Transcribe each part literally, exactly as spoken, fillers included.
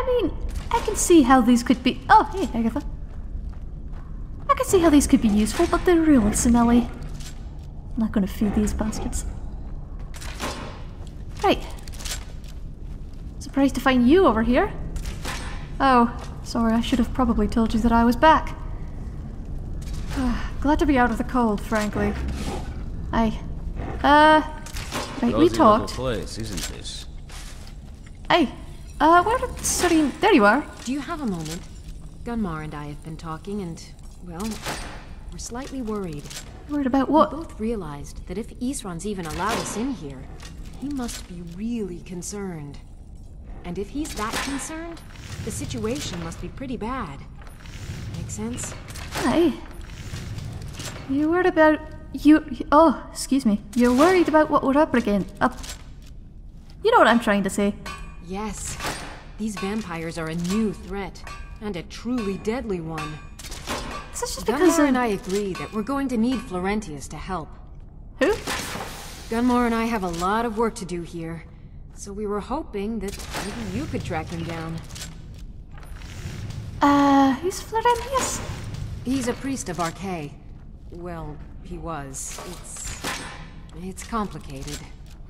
I mean, I can see how these could be- oh, hey, Agatha. I can see how these could be useful, but they're real and smelly. I'm not gonna feed these bastards. Right. Surprised to find you over here. Oh, sorry, I should have probably told you that I was back. Glad to be out of the cold, frankly. Aye. Uh, right, we talked. Place, isn't this? Hey, uh, where did Serene... There you are. Do you have a moment? Gunmar and I have been talking and, well, we're slightly worried. Worried about what? We both realized that if Isran's even allowed us in here, he must be really concerned. And if he's that concerned, the situation must be pretty bad. Make sense? Aye. You're worried about you. Oh, excuse me. You're worried about what we're up again. Up. You know what I'm trying to say. Yes, these vampires are a new threat, and a truly deadly one. Is this just because Gunmar and I agree that we're going to need Florentius to help? Who? Gunmar and I have a lot of work to do here, so we were hoping that maybe you could track him down. Uh, who's Florentius? He's a priest of Arkay. Well, he was. It's... it's complicated.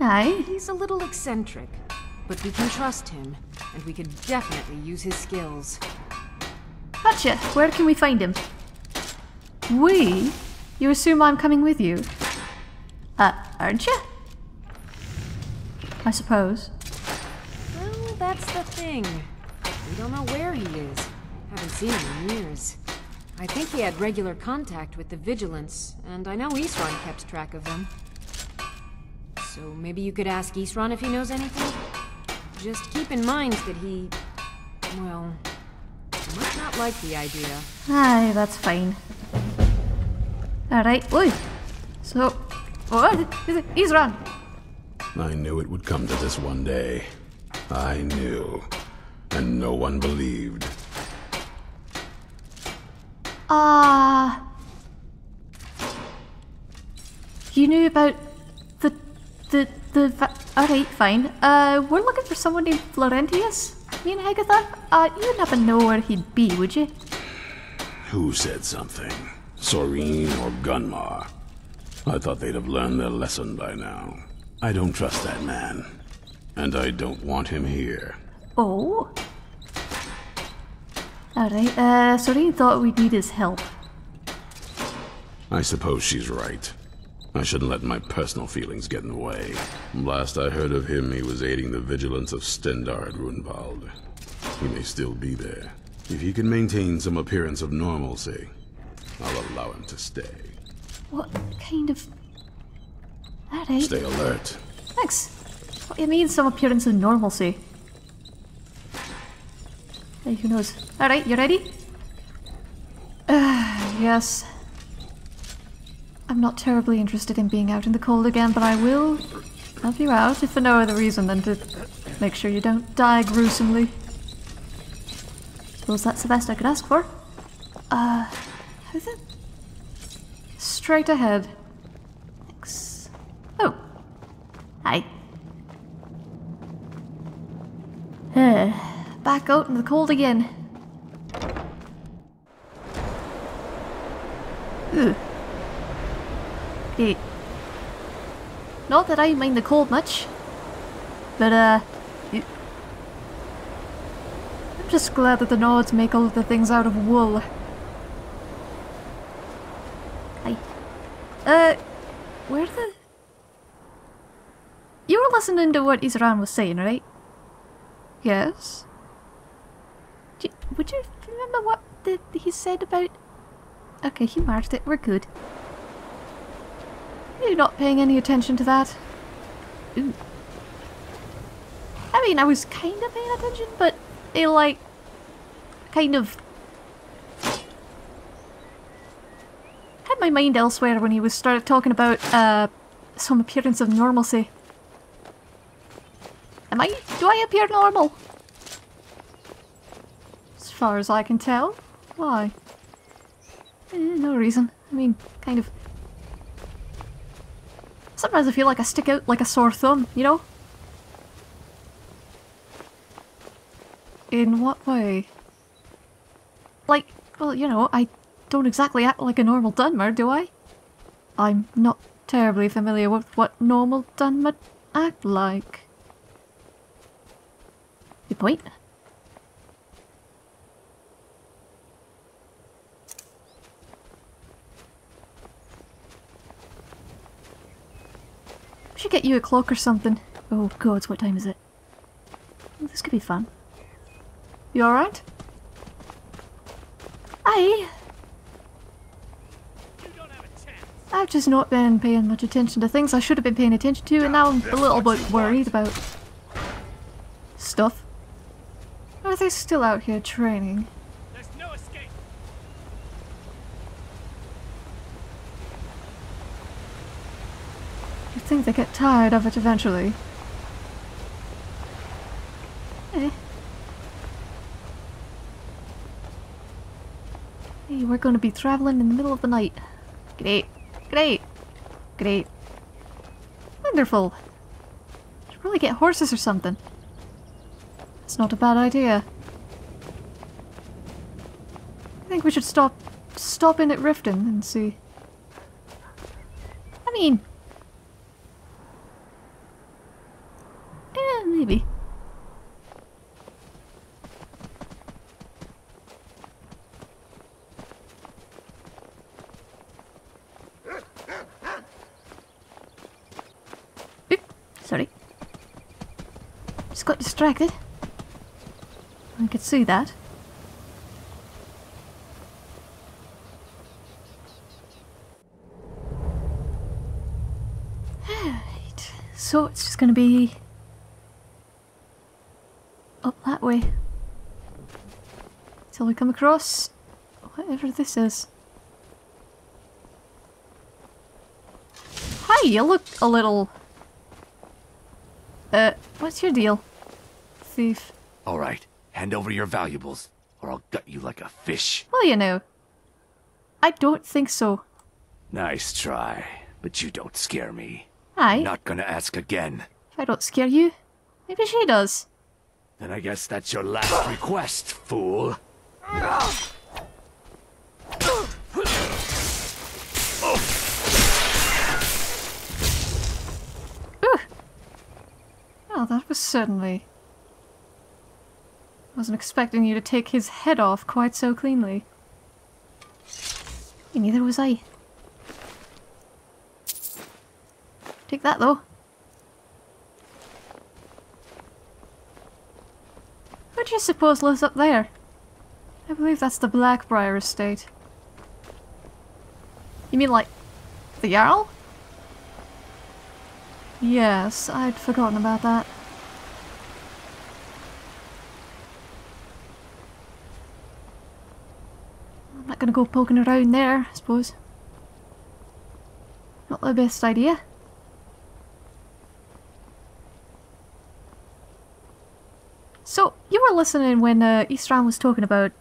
Aye. He's a little eccentric, but we can trust him, and we can definitely use his skills. Gotcha! Where can we find him? We? You assume I'm coming with you? Uh, aren't you? I suppose. Well, that's the thing. We don't know where he is. Haven't seen him in years. I think he had regular contact with the Vigilants, and I know Isran kept track of them. So maybe you could ask Isran if he knows anything? Just keep in mind that he... well... might not like the idea. Aye, that's fine. Alright, oi! So... what is it? Isran! I knew it would come to this one day. I knew. And no one believed. Ah, uh, you knew about the the the. All right, fine. Uh, we're looking for someone named Florentius. Me and Agatha. Uh, you would never know where he'd be, would you? Who said something? Serene or Gunmar? I thought they'd have learned their lesson by now. I don't trust that man, and I don't want him here. Oh. Alright, uh, Serene thought we'd need his help. I suppose she's right. I shouldn't let my personal feelings get in the way. Last I heard of him, he was aiding the vigilance of Stendarr at Runvald. He may still be there. If he can maintain some appearance of normalcy, I'll allow him to stay. What kind of... Alright. Stay alert. Thanks. What do you mean, some appearance of normalcy? Hey, who knows? Alright, you ready? Uh, yes. I'm not terribly interested in being out in the cold again, but I will help you out, if for no other reason than to make sure you don't die gruesomely. Suppose that's the best I could ask for. Uh, how is it? Straight ahead. Thanks. Oh. Hi. Uh. Back out in the cold again. Ugh. Okay. Not that I mind the cold much, but uh, I'm just glad that the Nords make all of the things out of wool. Hi. Uh, where the? You were listening to what Isran was saying, right? Yes. Would you remember what the, he said about... Okay, he marked it. We're good. You're not paying any attention to that. Ooh. I mean, I was kind of paying attention, but it, like, kind of... had my mind elsewhere when he was started talking about uh, some appearance of normalcy. Am I... do I appear normal? As far as I can tell. Why? Eh, no reason. I mean, kind of. Sometimes I feel like I stick out like a sore thumb, you know? In what way? Like, well, you know, I don't exactly act like a normal Dunmer, do I? I'm not terribly familiar with what normal Dunmer act like. Good point. We should get you a clock or something. Oh god, what time is it? Well, this could be fun. You alright? Aye! I've just not been paying much attention to things I should have been paying attention to, and now I'm a little bit worried about stuff. Are they still out here training? There's no escape. You think they get tired of it eventually? Eh. Hey, we're going to be traveling in the middle of the night. Great, great, great, wonderful. Should probably get horses or something. That's not a bad idea. I think we should stop, stop in at Riften and see. I mean, yeah, maybe. Got distracted. I could see that. Right. So it's just going to be up that way till we come across whatever this is. Hi, you look a little. Uh, what's your deal? Thief. All right, hand over your valuables, or I'll gut you like a fish. Well, you know, I don't think so. Nice try, but you don't scare me. Aye. I'm not gonna ask again. If I don't scare you, maybe she does. Then I guess that's your last request, fool. Ooh. Oh, that was certainly... I wasn't expecting you to take his head off quite so cleanly. And neither was I. Take that though. Who do you suppose lives up there? I believe that's the Blackbriar Estate. You mean like the Jarl? Yes, I'd forgotten about that. Gonna go poking around there, I suppose. Not the best idea. So, you were listening when uh, Isran was talking about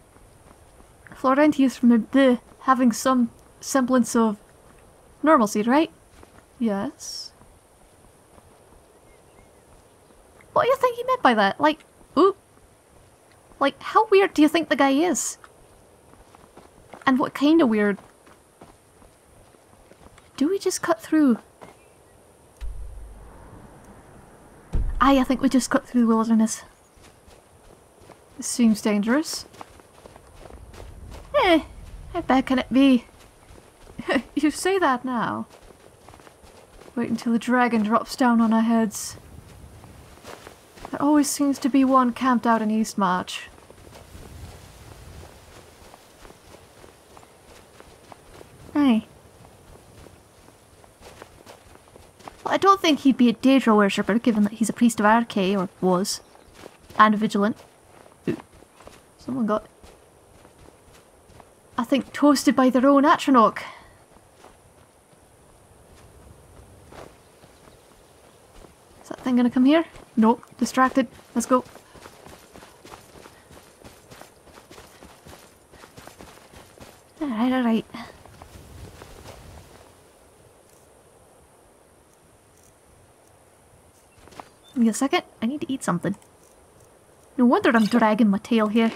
Florentius from the having some semblance of normalcy, right? Yes. What do you think he meant by that? Like, ooh. Like, how weird do you think the guy is? And what kind of weird? Do we just cut through? Aye, I think we just cut through the wilderness. This seems dangerous. Eh, how bad can it be? You say that now. Wait until the dragon drops down on our heads. There always seems to be one camped out in East March. Well, I don't think he'd be a Daedra worshipper, given that he's a priest of Arkay, or was, and a vigilant. Ooh. Someone got, I think, toasted by their own Atronach. Is that thing gonna come here? Nope, distracted. Let's go. Alright, alright. Give me a second, I need to eat something. No wonder I'm dragging my tail here.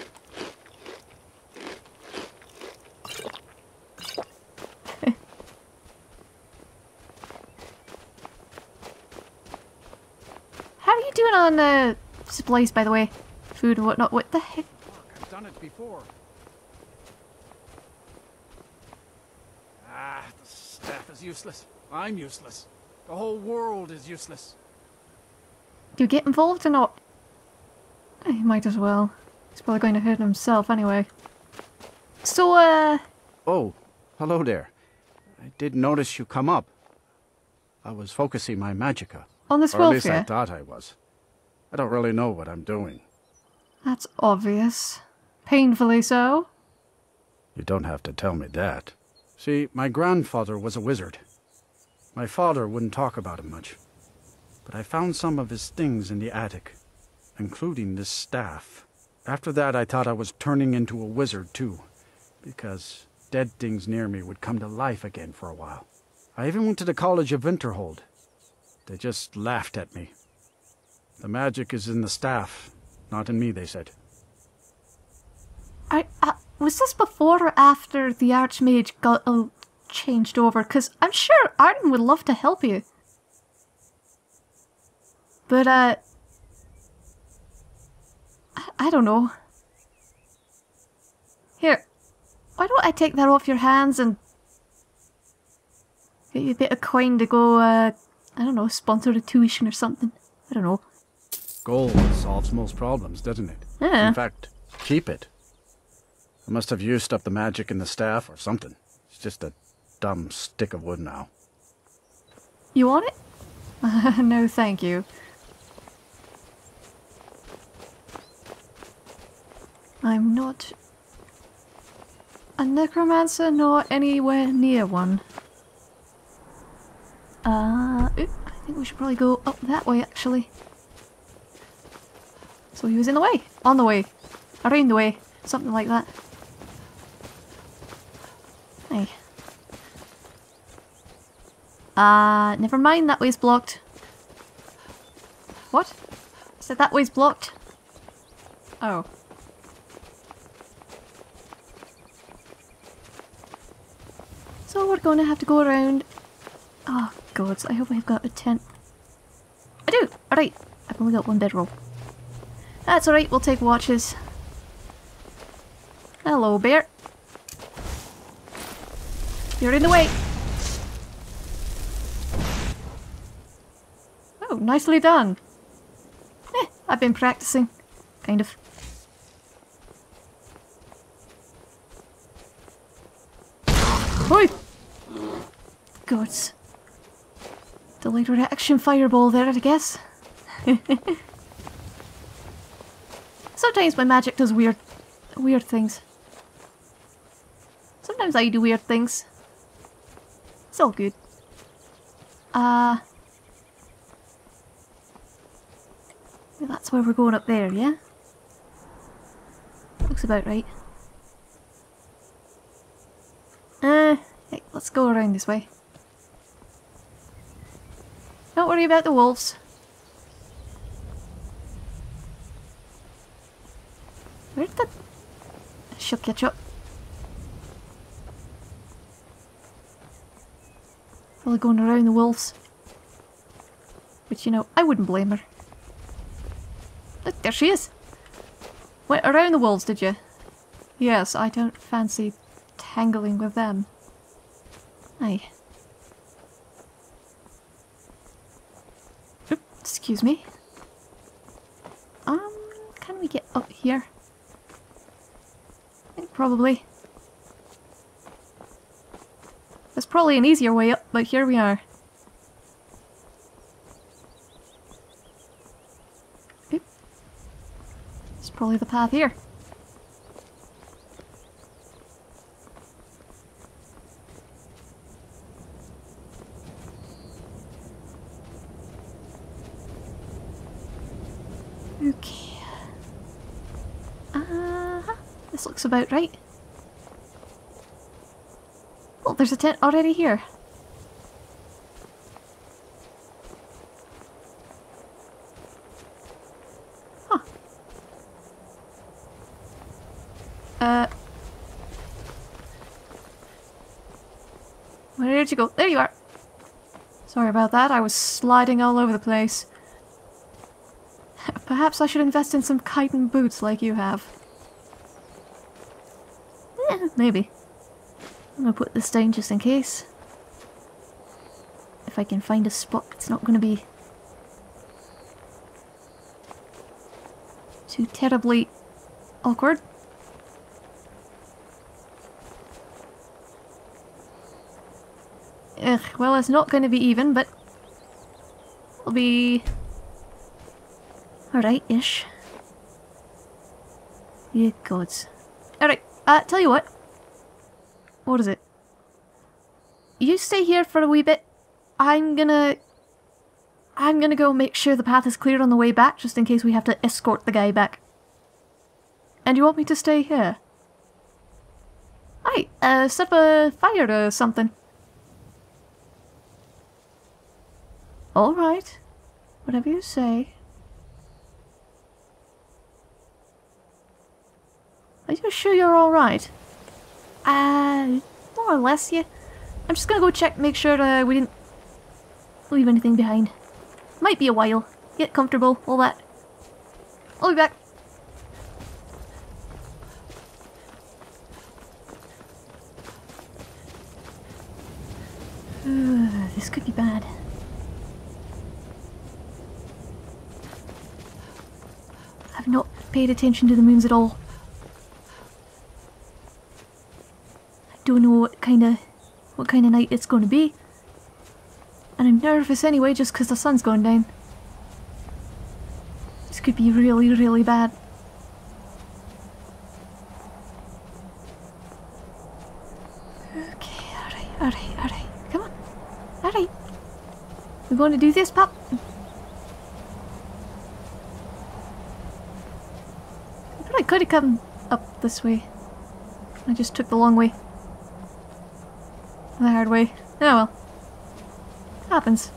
How are you doing on uh, supplies, by the way? Food and whatnot. What the heck? I've done it before. Ah, the staff is useless. I'm useless. The whole world is useless. Do you get involved or not? He might as well. He's probably going to hurt himself anyway. So, uh... oh, hello there. I did notice you come up. I was focusing my magicka. On this welfare? Or at least I thought I was. I don't really know what I'm doing. That's obvious. Painfully so. You don't have to tell me that. See, my grandfather was a wizard. My father wouldn't talk about him much. But I found some of his things in the attic, including this staff. After that, I thought I was turning into a wizard, too, because dead things near me would come to life again for a while. I even went to the College of Winterhold. They just laughed at me. The magic is in the staff, not in me, they said. I, uh, was this before or after the Archmage got uh, changed over? Because I'm sure Arden would love to help you. But, uh... I don't know. Here, why don't I take that off your hands and get you a bit of coin to go, uh, I don't know, sponsor a tuition or something. I don't know. Gold solves most problems, doesn't it? Yeah. In fact, keep it. I must have used up the magic in the staff or something. It's just a dumb stick of wood now. You want it? No, thank you. I'm not a necromancer, nor anywhere near one. Uh, oop, I think we should probably go up that way, actually. So he was in the way, on the way, around the way, something like that. Hey. Uh, never mind, that way's blocked. What? I said that way's blocked. Oh. So we're going to have to go around... oh, gods, I hope I've got a tent. I do! Alright, I've only got one bedroll. That's alright, we'll take watches. Hello, bear. You're in the way! Oh, nicely done. Eh, I've been practicing. Kind of. Oi! Gods. Delayed reaction fireball there, I guess. Sometimes my magic does weird, weird things. Sometimes I do weird things. It's all good. Uh... That's where we're going up there, yeah? Looks about right. Uh, heck, let's go around this way. Don't worry about the wolves. Where'd the... I shall catch up. Probably going around the wolves. But you know, I wouldn't blame her. Look, there she is! Went around the wolves, did you? Yes, I don't fancy... tangling with them. Aye. Oop, excuse me. Um, can we get up here? I think probably. There's probably an easier way up, but here we are. Oop. It's probably the path here. Okay. Uh-huh. This looks about right. Oh, there's a tent already here. Huh. Uh, where did you go? There you are. Sorry about that, I was sliding all over the place. Perhaps I should invest in some chitin boots like you have. Eh, maybe. I'm gonna put this down just in case. If I can find a spot, it's not gonna be too terribly awkward. Ugh, well, it's not gonna be even, but it'll be alright-ish. Ye gods. Alright, uh, tell you what. What is it? You stay here for a wee bit. I'm gonna... I'm gonna go make sure the path is clear on the way back, just in case we have to escort the guy back. And you want me to stay here? Aye, uh, set up a fire or something. Alright. Whatever you say. Are you sure you're alright? Uh, more or less, yeah. I'm just gonna go check, make sure uh, we didn't leave anything behind. Might be a while. Get comfortable, all that. I'll be back. Uh, this could be bad. I've not paid attention to the moons at all. Don't know what kind of what kind of night it's going to be, and I'm nervous anyway just because the sun's going down. This could be really, really bad. Okay, alright, alright, alright, come on, alright. We're going to do this, pup. I probably could have come up this way. I just took the long way. The hard way. Oh well. Happens.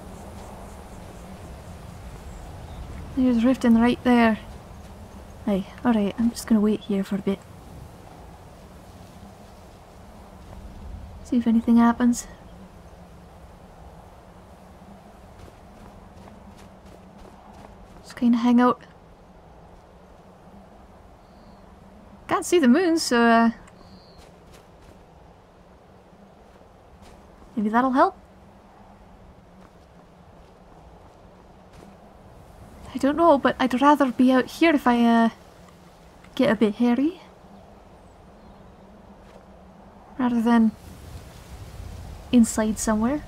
There's Riften right there. Hey, alright, I'm just gonna wait here for a bit. See if anything happens. Just kinda hang out. Can't see the moon, so uh... maybe that'll help? I don't know, but I'd rather be out here if I uh, get a bit hairy. Rather than inside somewhere.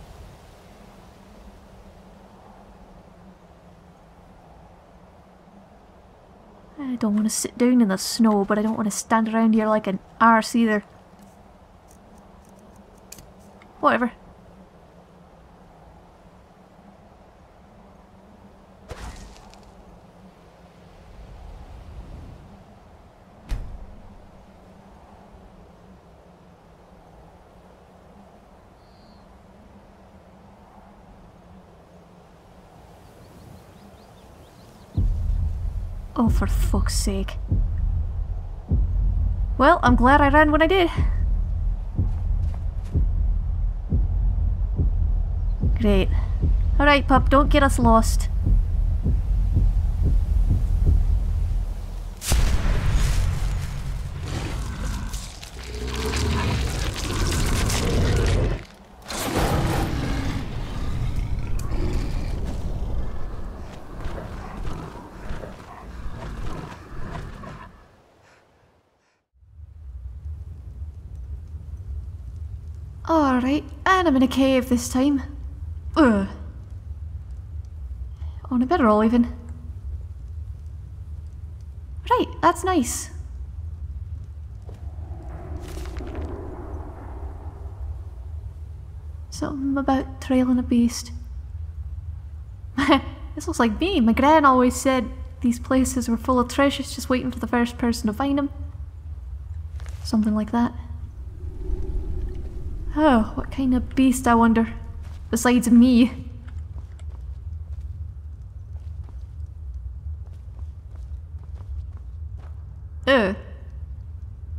I don't want to sit down in the snow, but I don't want to stand around here like an arse either. Whatever. Oh, for fuck's sake. Well, I'm glad I ran when I did. Great. Alright, pup, don't get us lost. Alright, and I'm in a cave this time. Ugh. On a better roll even. Right, that's nice. Something about trailing a beast. This looks like me. My gran always said these places were full of treasures just waiting for the first person to find them. Something like that. Oh, what kind of beast I wonder? Besides me. Ugh.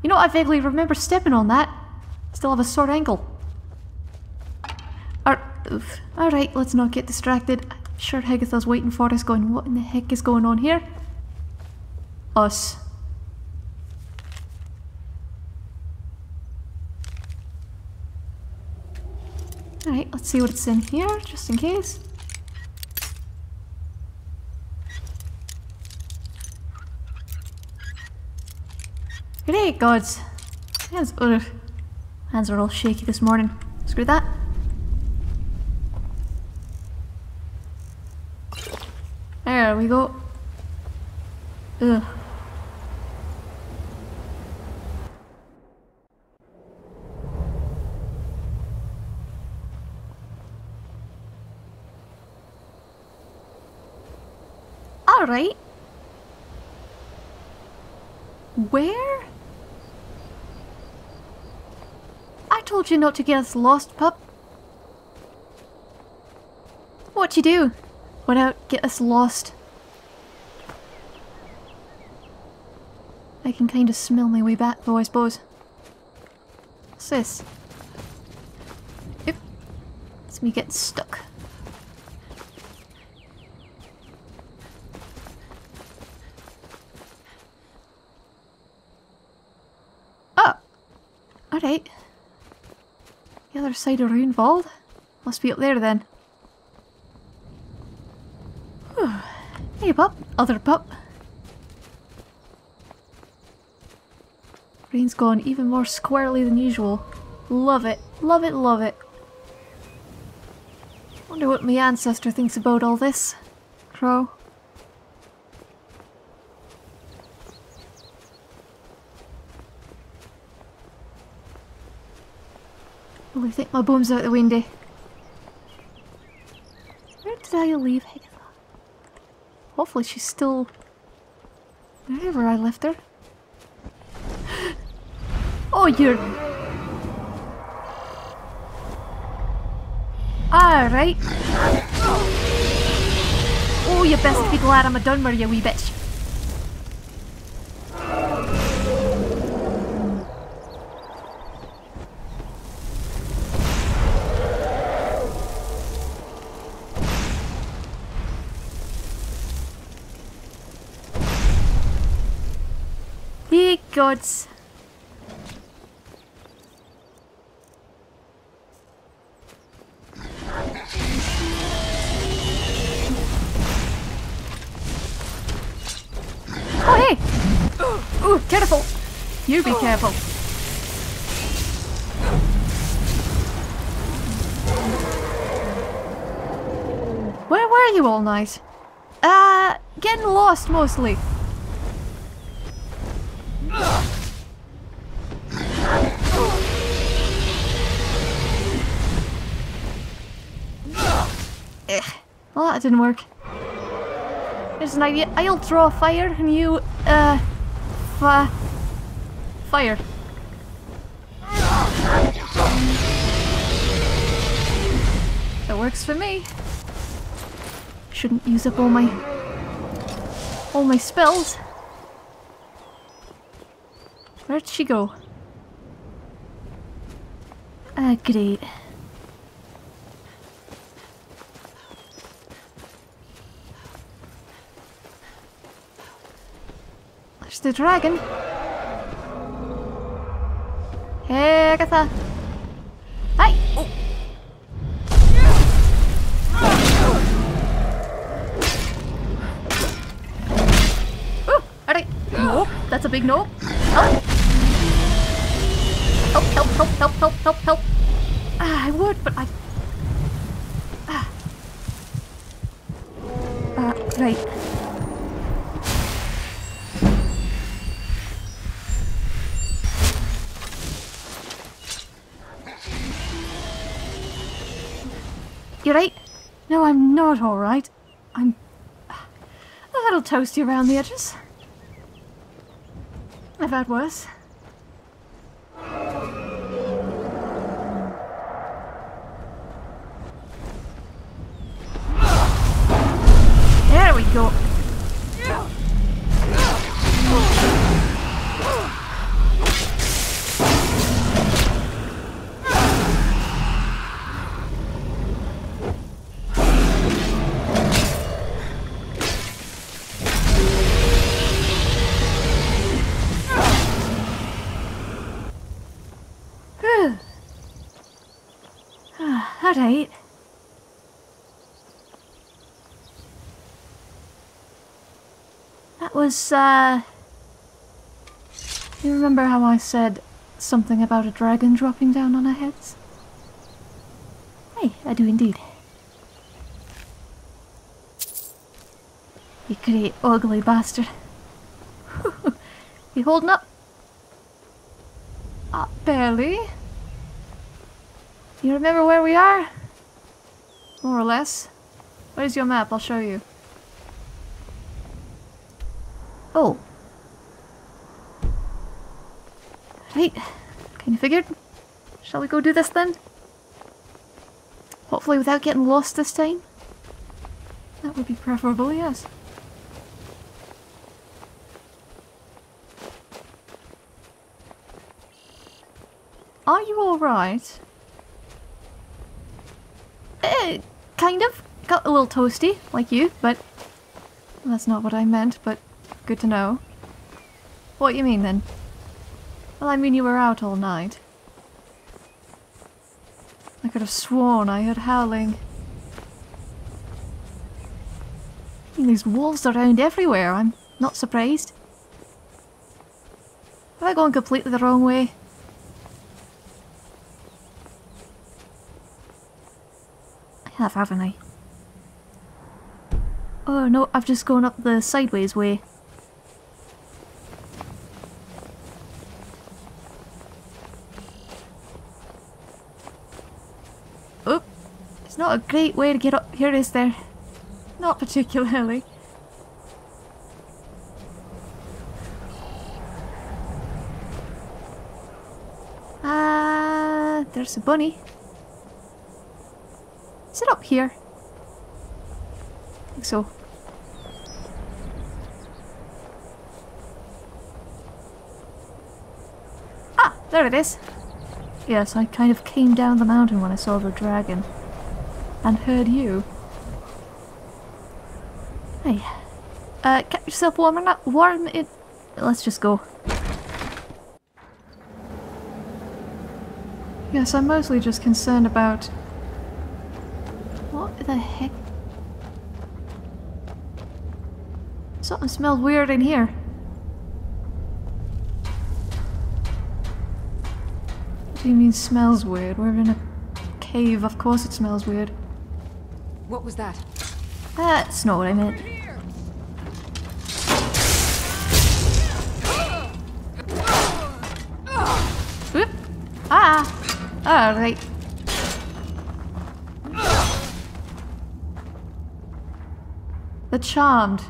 You know, I vaguely remember stepping on that. Still have a sore ankle. Alright, let's not get distracted. I'm sure Hagatha's waiting for us going, what in the heck is going on here? Us. Alright, let's see what's in here, just in case. Great gods! Hands, ugh. Hands are all shaky this morning. Screw that. There we go. Ugh. All right. Where? I told you not to get us lost, pup. What you do? Went out, get us lost. I can kind of smell my way back though, I suppose. What's this? Oop. It's me getting stuck. Oh! Alright. The other side of Runvald? Must be up there then. Whew. Hey pup, other pup. Brain's gone even more squarely than usual. Love it, love it, love it. Wonder what my ancestor thinks about all this. Crow. Well, I think my boom's out the window. Where did I leave Agatha? Hopefully she's still wherever I left her. Oh, you're... Alright. Oh, you best be glad I'm a Dunmer, you wee bitch. Ye gods. Careful! You be careful! Where were you all night? Uh, getting lost mostly. Eh, well that didn't work. Here's an idea. I'll draw fire and you, uh... Uh, fire. That works for me. Shouldn't use up all my all my spells. Where'd she go? Ah, uh, great. The dragon. Hey, Agatha. Hi. Oh. Oh, alright. Nope, that's a big nope. Help. Help, help, help, help, help, help, help. Ah, I would, but I. Ah. Uh, right. You right? No, I'm not alright. I'm a little toasty around the edges. I've had worse. There we go. right. That was, uh... you remember how I said something about a dragon dropping down on our heads? Hey, I do indeed. You great ugly bastard. You holding up? Up barely. You remember where we are? More or less. Where's your map? I'll show you. Oh. Right. Kind of figured. Shall we go do this then? Hopefully without getting lost this time. That would be preferable, yes. Are you alright? Eh, kind of. Got a little toasty, like you, but... well, that's not what I meant, but good to know. What do you mean, then? Well, I mean you were out all night. I could have sworn I heard howling. There's wolves around everywhere, I'm not surprised. Am I going completely the wrong way? I have, haven't I? Oh no, I've just gone up the sideways way. Oh, it's not a great way to get up here, is there? Not particularly. Ah, uh, there's a bunny. Is it up here? I think so. Ah! There it is! Yes, I kind of came down the mountain when I saw the dragon. And heard you. Hey. Uh, get yourself warm or not? Warm it. Let's just go. Yes, I'm mostly just concerned about... what the heck? Something smells weird in here. What do you mean smells weird? We're in a cave, of course it smells weird. What was that? That's not what I meant. Oop. Ah! Alright. The Charmed.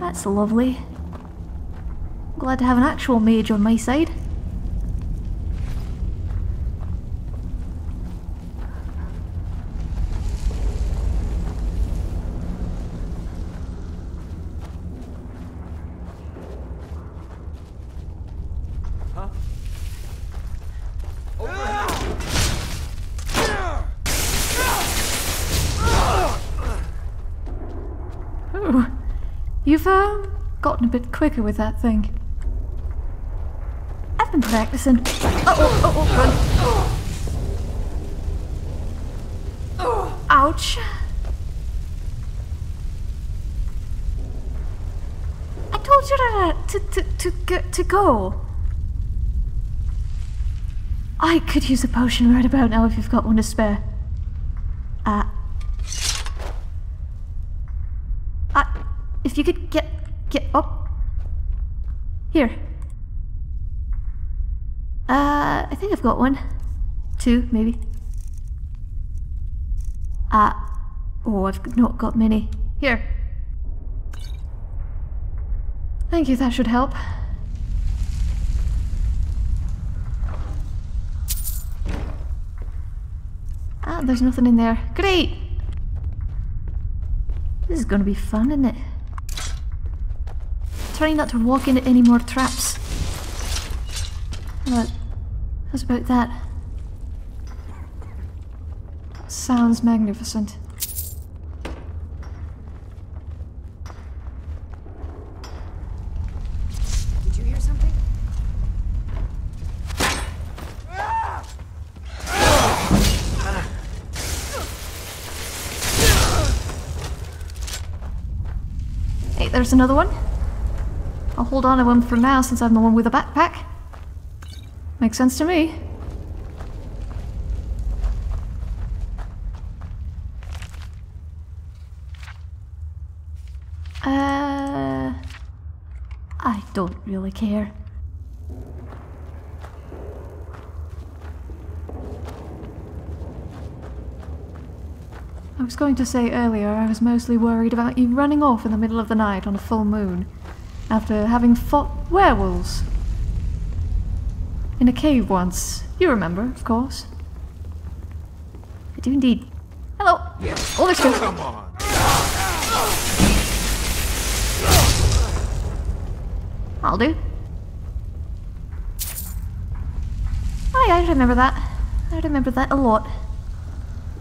That's lovely. Glad to have an actual mage on my side. You've uh, gotten a bit quicker with that thing. I've been practicing. Oh, oh, oh, oh, run. Ouch. I told you to, to, to, to go. I could use a potion right about now if you've got one to spare. Ah. Uh, If you could get get up here. Uh, I think I've got one, two maybe. Uh, oh, I've not got many here. Thank you. That should help. Ah, there's nothing in there. Great. This is gonna be fun, isn't it? Trying not to walk into any more traps. But how's about that? Sounds magnificent. Did you hear something? wait, there's another one. I'll hold on to him for now since I'm the one with a backpack. Makes sense to me. Uh, I don't really care. I was going to say earlier, I was mostly worried about you running off in the middle of the night on a full moon after having fought werewolves in a cave once. You remember, of course. I do indeed. Hello! Yes. All this good. Come on. I'll do. Oh yeah, I remember that. I remember that a lot.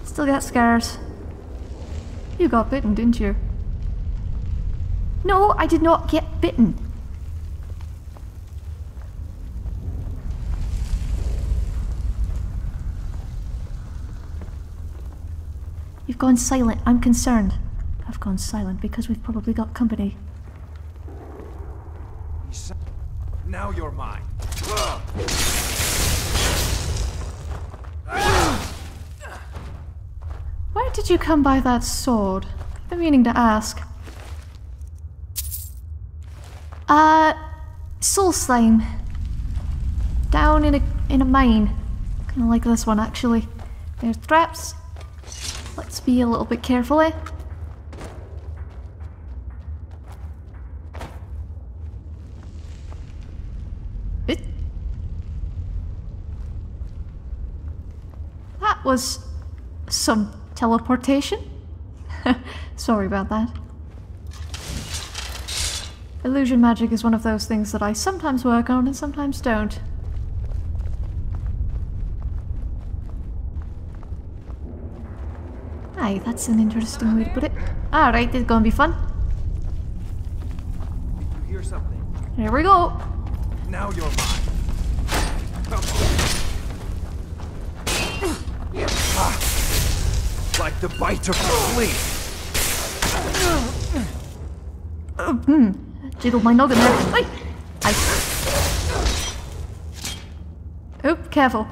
Still got scars. You got bitten, didn't you? No, I did not get bitten. You've gone silent. I'm concerned. I've gone silent because we've probably got company. Now you're mine. Where did you come by that sword? I've been meaning to ask. Uh, soul slime. Down in a in a mine. Kind of like this one, actually. There's traps. Let's be a little bit careful, eh? It. That was some teleportation? Sorry about that. Illusion magic is one of those things that I sometimes work on and sometimes don't. Aye, that's an interesting way to put it. Alright, it's gonna be fun. Did you hear something? Here we go! Now you're mine. Come on. Yeah. Ah. Like the bite of a flea. Uh, mm. Jiggled my noggin there. Wait! I... Oop, careful.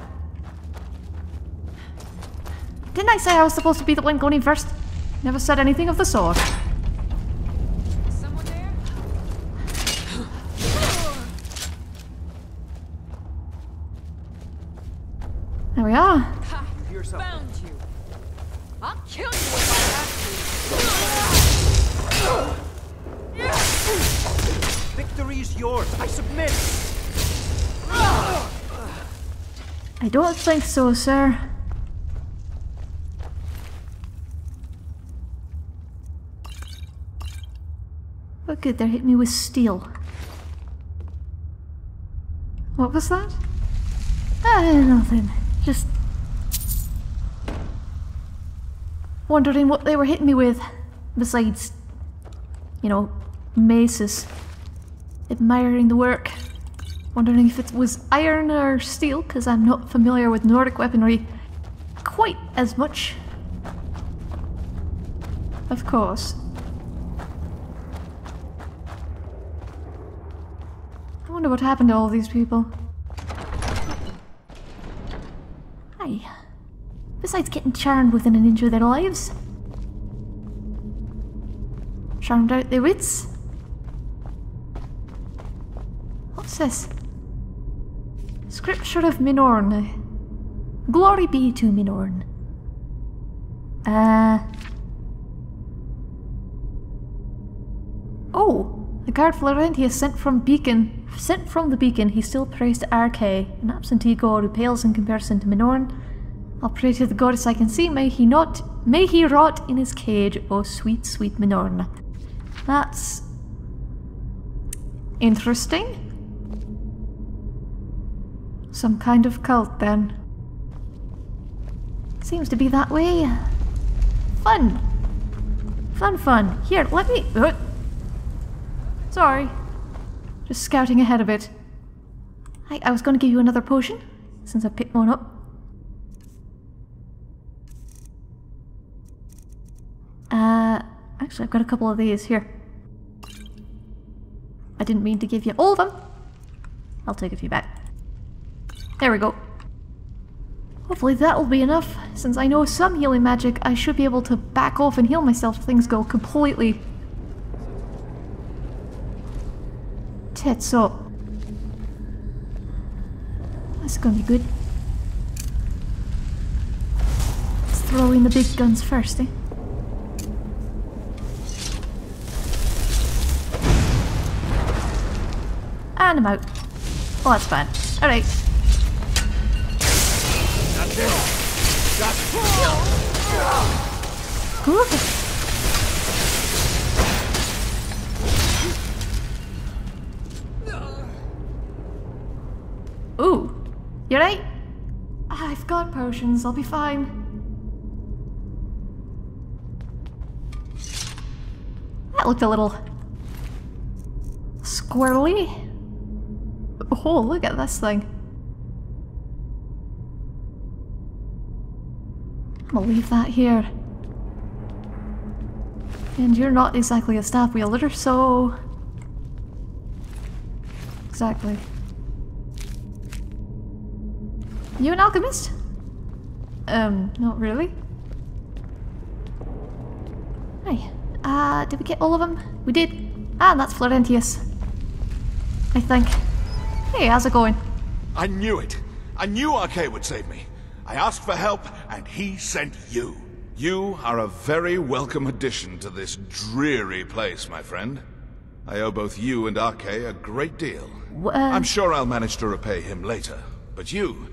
Didn't I say I was supposed to be the one going in first? Never said anything of the sort. Is someone there? There we are. Ha, found you. I'll kill you if I have to. Victory is yours. I submit. I don't think so, sir. Oh, good. They hit me with steel. What was that? Ah, nothing. Just wondering what they were hitting me with, besides, you know, maces. Admiring the work. Wondering if it was iron or steel, because I'm not familiar with Nordic weaponry quite as much. Of course. I wonder what happened to all these people. Hi. Besides getting charmed within an inch of their lives. Charmed out their wits. What's this? Scripture of Minorne. Glory be to Minorne. Uh... Oh! The card Florentius sent from Beacon. Sent from the Beacon, he still prays to Arkay, an absentee god who pales in comparison to Minorne. I'll pray to the goddess I can see, may he not, may he rot in his cage, oh sweet, sweet Minorne. That's interesting. Some kind of cult then. Seems to be that way. Fun. Fun, fun. Here, let me... Uh, sorry. Just scouting ahead a bit. I, I was going to give you another potion, since I picked one up. Uh, actually I've got a couple of these here. I didn't mean to give you all of them. I'll take a few back. There we go. Hopefully that'll be enough. Since I know some healing magic, I should be able to back off and heal myself if things go completely tits up. That's gonna be good. Let's throw in the big guns first, eh? And I'm out. Well, that's fine. Alright. Cool. Ooh. You right? I've got potions, I'll be fine. That looked a little squirrely. Oh, look at this thing. I'm gonna leave that here. And you're not exactly a staff wielder, so... Exactly. You an alchemist? Um, not really. Hi. Uh, did we get all of them? We did. Ah, that's Florentius, I think. Hey, how's it going? I knew it. I knew Arkay would save me. I asked for help, and he sent you. You are a very welcome addition to this dreary place, my friend. I owe both you and Arkay a great deal. Wh uh... I'm sure I'll manage to repay him later. But you,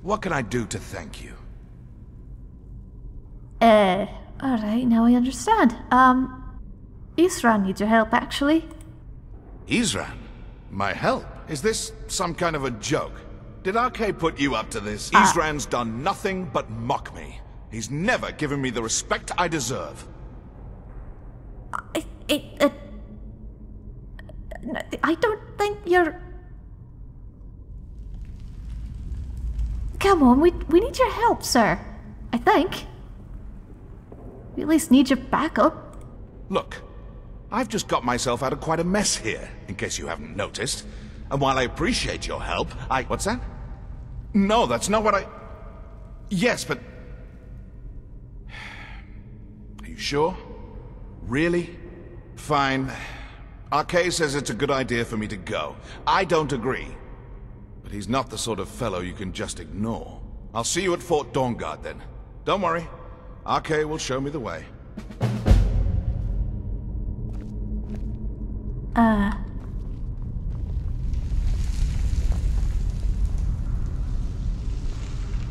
what can I do to thank you? Uh, alright, now I understand. Um, Isran needs your help, actually. Isran? My help? Is this some kind of a joke? Did Arkay put you up to this? Uh, Isran's done nothing but mock me. He's never given me the respect I deserve. It, it, uh, I don't think you're... Come on, we, we need your help, sir. I think. We at least need your backup. Look, I've just got myself out of quite a mess here, in case you haven't noticed. And while I appreciate your help, I... What's that? No, that's not what I... Yes, but... Are you sure? Really? Fine. Arkay says it's a good idea for me to go. I don't agree. But he's not the sort of fellow you can just ignore. I'll see you at Fort Dawnguard, then. Don't worry. Arkay will show me the way. Uh...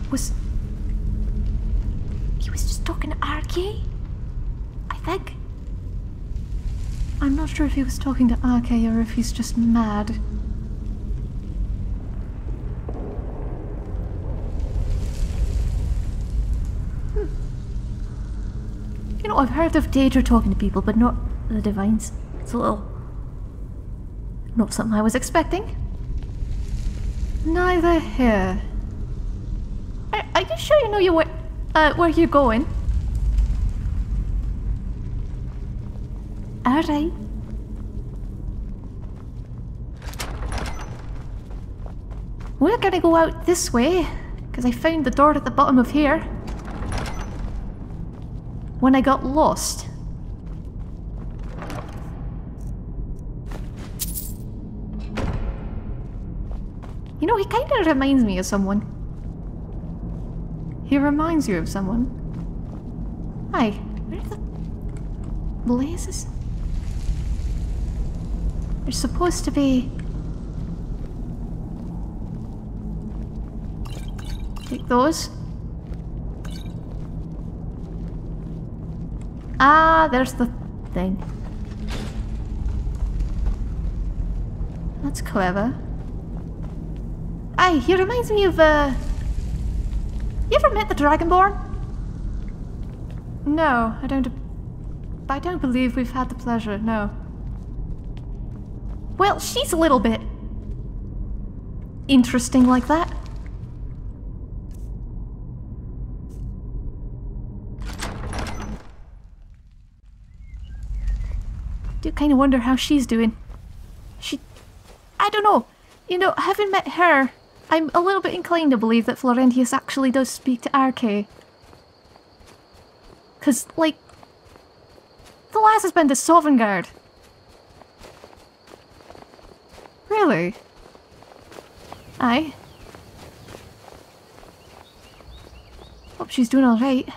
Was... He was just talking to Arkay? I think. I'm not sure if he was talking to Arkay or if he's just mad. Hmm. You know, I've heard of Daedra talking to people, but not the Divines. It's a little... Not something I was expecting. Neither here. Are you sure you know you where, uh, where you're going? Alright. We're gonna go out this way, because I found the door at the bottom of here when I got lost. You know, he kind of reminds me of someone. He reminds you of someone. Hi. Where the blazes? There's supposed to be... Take those. Ah, there's the thing. That's clever. Aye, he reminds me of, uh... You ever met the Dragonborn? No, I don't... I don't believe we've had the pleasure, no. Well, she's a little bit... interesting like that. I do kind of wonder how she's doing. She... I don't know. You know, having met her, I'm a little bit inclined to believe that Florentius actually does speak to Arkay. Because, like... the lass has been to Sovngarde. Really? Aye. Hope she's doing alright.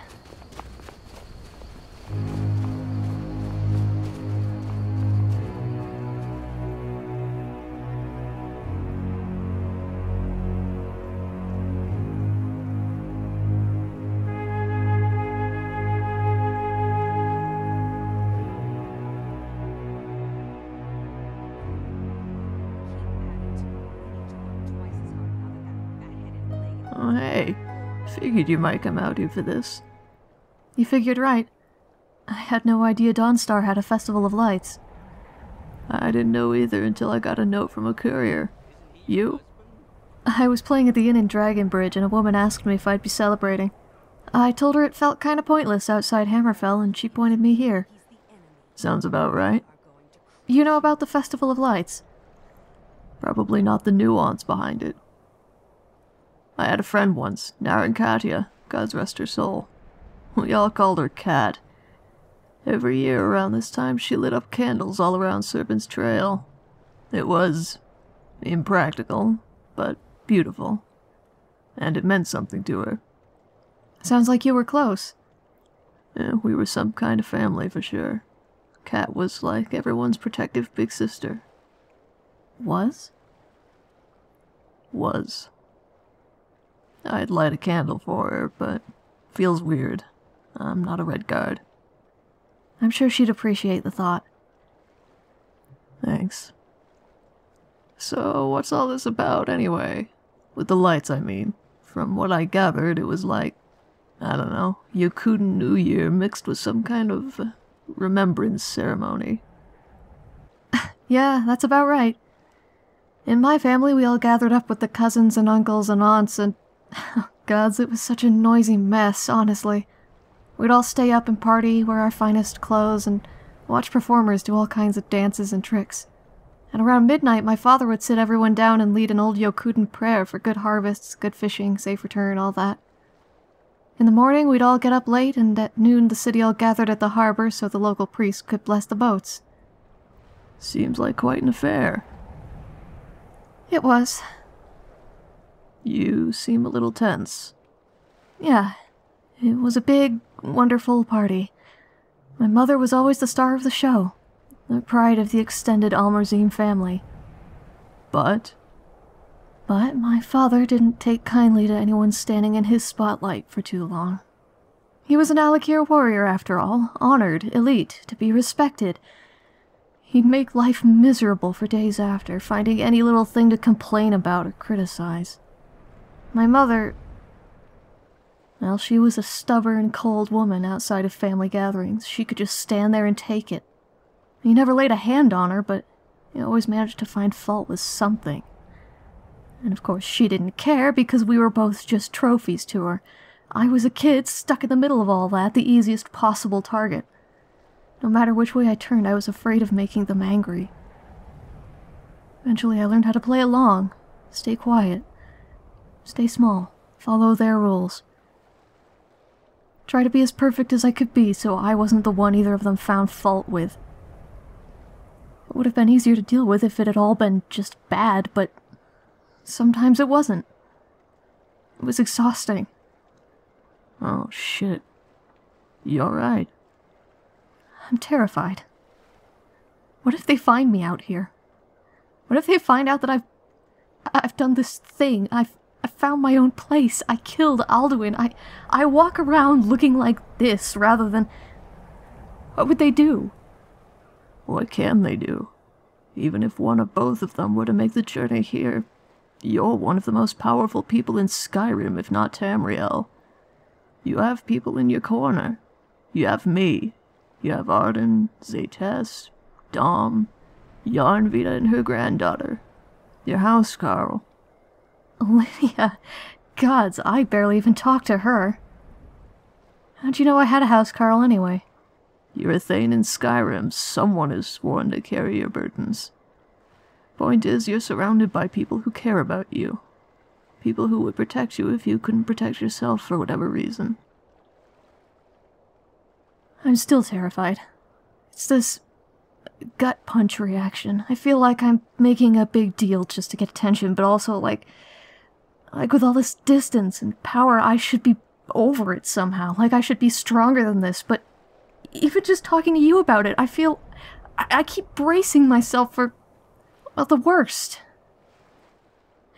Figured you might come out here for this. You figured right. I had no idea Dawnstar had a Festival of Lights. I didn't know either until I got a note from a courier. You? I was playing at the inn in Dragon Bridge and a woman asked me if I'd be celebrating. I told her it felt kinda pointless outside Hammerfell and she pointed me here. Sounds about right. You know about the Festival of Lights? Probably not the nuance behind it. I had a friend once, Narankatya, God's rest her soul. We all called her Cat. Every year around this time she lit up candles all around Serpent's Trail. It was impractical, but beautiful. And it meant something to her. Sounds like you were close. Yeah, we were some kind of family for sure. Cat was like everyone's protective big sister. Was? Was. I'd light a candle for her, but feels weird. I'm not a Redguard. I'm sure she'd appreciate the thought. Thanks. So, what's all this about, anyway? With the lights, I mean. From what I gathered, it was like, I don't know, Yakudan New Year mixed with some kind of remembrance ceremony. Yeah, that's about right. In my family, we all gathered up with the cousins and uncles and aunts and... Oh, gods, it was such a noisy mess, honestly. We'd all stay up and party, wear our finest clothes, and watch performers do all kinds of dances and tricks. And around midnight, my father would sit everyone down and lead an old Yokudan prayer for good harvests, good fishing, safe return, all that. In the morning, we'd all get up late, and at noon the city all gathered at the harbor so the local priest could bless the boats. Seems like quite an affair. It was. You seem a little tense. Yeah. It was a big, wonderful party. My mother was always the star of the show. The pride of the extended Almarzine family. But? But my father didn't take kindly to anyone standing in his spotlight for too long. He was an Alakir warrior, after all. Honored, elite, to be respected. He'd make life miserable for days after, finding any little thing to complain about or criticize. My mother... well, she was a stubborn, cold woman outside of family gatherings. She could just stand there and take it. You never laid a hand on her, but you always managed to find fault with something. And of course she didn't care, because we were both just trophies to her. I was a kid stuck in the middle of all that, the easiest possible target. No matter which way I turned, I was afraid of making them angry. Eventually I learned how to play along, stay quiet. Stay small. Follow their rules. Try to be as perfect as I could be, so I wasn't the one either of them found fault with. It would have been easier to deal with if it had all been just bad, but sometimes it wasn't. It was exhausting. Oh, shit. You alright? I'm terrified. What if they find me out here? What if they find out that I've... I've done this thing, I've... I found my own place. I killed Alduin. I I walk around looking like this rather than... What would they do? What can they do? Even if one or both of them were to make the journey here, you're one of the most powerful people in Skyrim, if not Tamriel. You have people in your corner. You have me. You have Arden, Zaytes, Dom, Yarnvita and her granddaughter. Your house, Karl. Lydia, gods, I barely even talked to her. How'd you know I had a house, Karl, anyway? You're a Thane in Skyrim. Someone is sworn to carry your burdens. Point is, you're surrounded by people who care about you. People who would protect you if you couldn't protect yourself for whatever reason. I'm still terrified. It's this gut punch reaction. I feel like I'm making a big deal just to get attention, but also like... Like with all this distance and power, I should be over it somehow. Like I should be stronger than this, but... Even just talking to you about it, I feel... I, I keep bracing myself for... Well, the worst.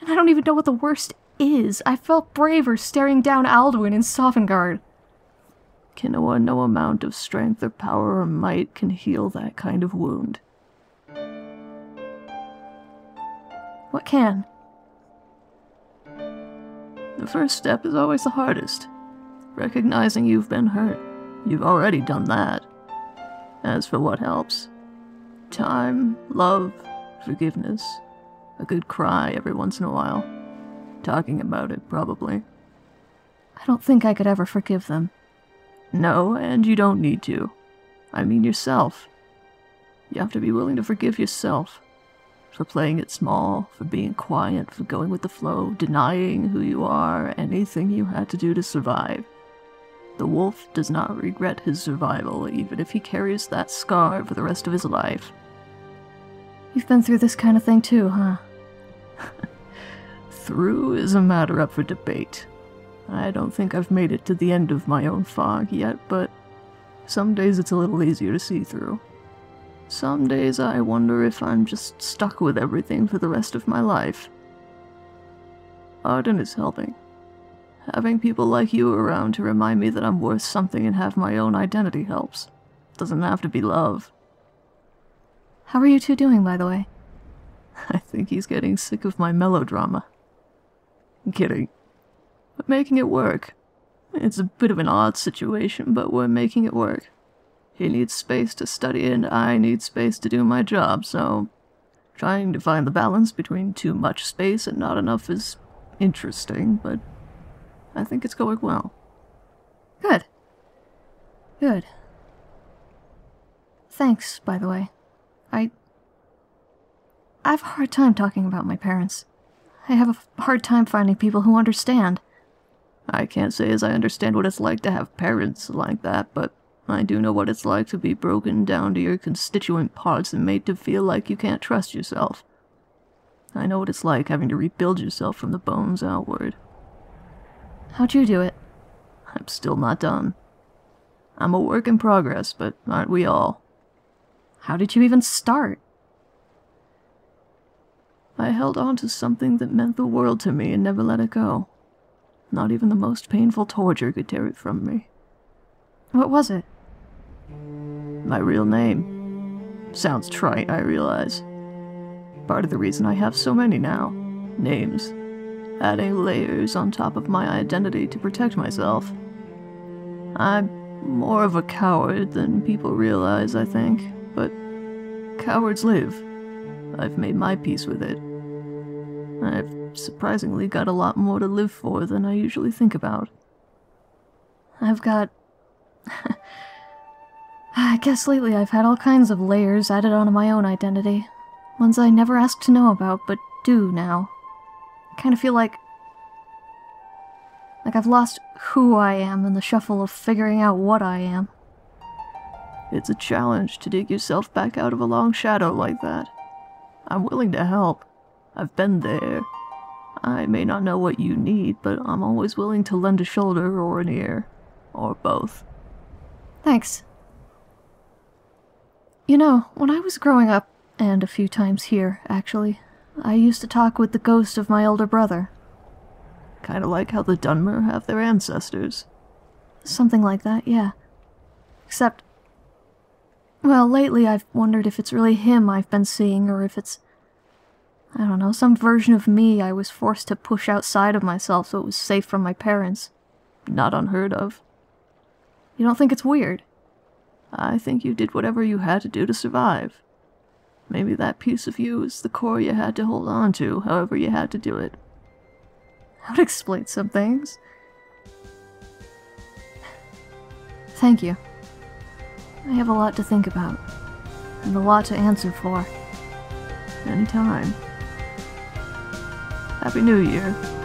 And I don't even know what the worst is. I felt braver staring down Alduin and Sovngarde. Kinoa, no amount of strength or power or might can heal that kind of wound. What can? The first step is always the hardest. Recognizing you've been hurt. You've already done that. As for what helps? Time, love, forgiveness. A good cry every once in a while. Talking about it, probably. I don't think I could ever forgive them. No, and you don't need to. I mean yourself. You have to be willing to forgive yourself. For playing it small, for being quiet, for going with the flow, denying who you are, anything you had to do to survive. The wolf does not regret his survival, even if he carries that scar for the rest of his life. You've been through this kind of thing too, huh? Through is a matter up for debate. I don't think I've made it to the end of my own fog yet, but some days it's a little easier to see through. Some days I wonder if I'm just stuck with everything for the rest of my life. Arden is helping. Having people like you around to remind me that I'm worth something and have my own identity helps. Doesn't have to be love. How are you two doing, by the way? I think he's getting sick of my melodrama. I'm kidding. We're making it work. It's a bit of an odd situation, but we're making it work. He needs space to study and I need space to do my job, so... Trying to find the balance between too much space and not enough is interesting, but... I think it's going well. Good. Good. Thanks, by the way. I... I have a hard time talking about my parents. I have a hard time finding people who understand. I can't say as I understand what it's like to have parents like that, but I do know what it's like to be broken down to your constituent parts and made to feel like you can't trust yourself. I know what it's like having to rebuild yourself from the bones outward. How'd you do it? I'm still not done. I'm a work in progress, but aren't we all? How did you even start? I held on to something that meant the world to me and never let it go. Not even the most painful torture could tear it from me. What was it? My real name. Sounds trite, I realize. Part of the reason I have so many now. Names. Adding layers on top of my identity to protect myself. I'm more of a coward than people realize, I think, but cowards live. I've made my peace with it. I've surprisingly got a lot more to live for than I usually think about. I've got... I guess lately I've had all kinds of layers added onto my own identity. Ones I never asked to know about, but do now. I kind of feel like... Like I've lost who I am in the shuffle of figuring out what I am. It's a challenge to dig yourself back out of a long shadow like that. I'm willing to help. I've been there. I may not know what you need, but I'm always willing to lend a shoulder or an ear. Or both. Thanks. You know, when I was growing up, and a few times here, actually, I used to talk with the ghost of my elder brother. Kinda like how the Dunmer have their ancestors. Something like that, yeah. Except... Well, lately I've wondered if it's really him I've been seeing, or if it's... I don't know, some version of me I was forced to push outside of myself so it was safe from my parents. Not unheard of. You don't think it's weird? I think you did whatever you had to do to survive. Maybe that piece of you is the core you had to hold on to, however you had to do it. That would explain some things. Thank you. I have a lot to think about, and a lot to answer for. in time. Happy New Year.